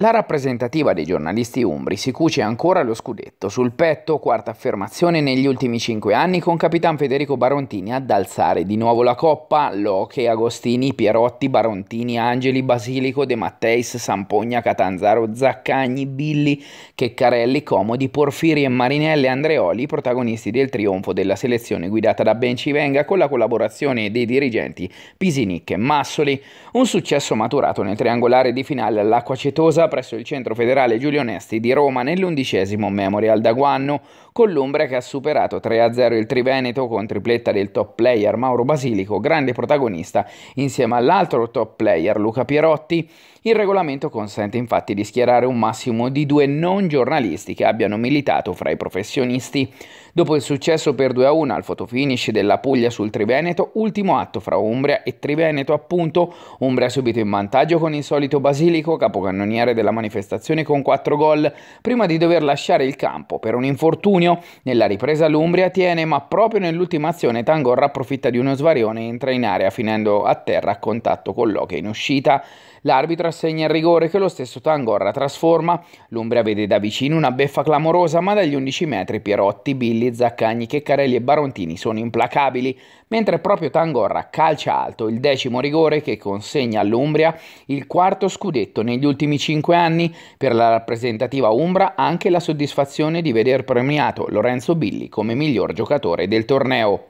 La rappresentativa dei giornalisti umbri si cuce ancora lo scudetto sul petto, quarta affermazione negli ultimi 5 anni con capitan Federico Barontini ad alzare di nuovo la coppa. Loki, Agostini, Pierotti, Barontini, Angeli, Basilico, De Matteis, Sampogna, Catanzaro, Zaccagni, Billi, Checcarelli, Comodi, Porfiri e Marinelli, Andreoli, i protagonisti del trionfo della selezione guidata da Bencivenga con la collaborazione dei dirigenti Pisinic e Massoli. Un successo maturato nel triangolare di finale all'acqua cetosa presso il centro federale Giulio Onesti di Roma nell'11° Memorial D'Aguanno, con l'Umbria che ha superato 3-0 il Triveneto con tripletta del top player Mauro Basilico, grande protagonista insieme all'altro top player Luca Pierotti. Il regolamento consente infatti di schierare un massimo di 2 non giornalisti che abbiano militato fra i professionisti. Dopo il successo per 2-1 al fotofinish della Puglia sul Triveneto, ultimo atto fra Umbria e Triveneto appunto, Umbria subito in vantaggio con il solito Basilico, capocannoniere della manifestazione con 4 gol, prima di dover lasciare il campo per un infortunio. Nella ripresa l'Umbria tiene, ma proprio nell'ultima azione Tangorra approfitta di uno svarione e entra in area finendo a terra a contatto con Loki in uscita. L'arbitro assegna il rigore che lo stesso Tangorra trasforma. L'Umbria vede da vicino una beffa clamorosa, ma dagli 11 metri Pierotti, Billi, Zaccagni, Checcarelli e Barontini sono implacabili, mentre proprio Tangorra calcia alto il 10° rigore che consegna all'Umbria il 4° scudetto negli ultimi 5 anni. Per la rappresentativa umbra anche la soddisfazione di veder premiato Lorenzo Billi come miglior giocatore del torneo.